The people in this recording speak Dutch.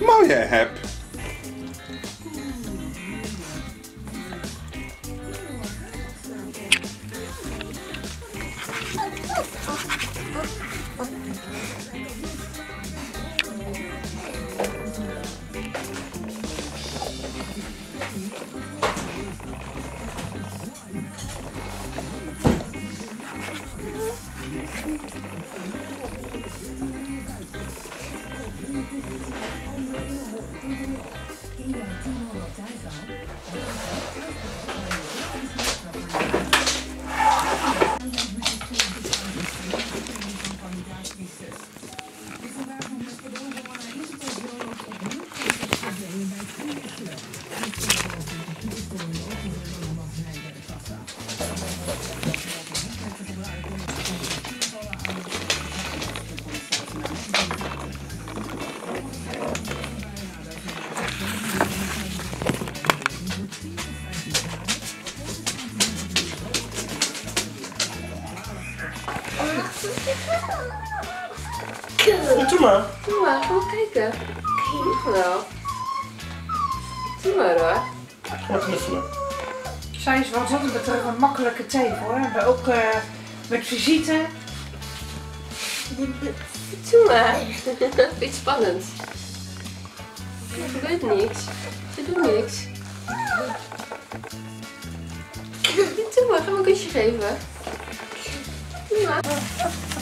Moje heb. Zij wat dat betreft een makkelijke thee hoor. We hebben ook met visite. Doe maar. Iets spannend. Er gebeurt niks. Ze doen niks. Doe maar, ga me een kusje geven. Doe maar.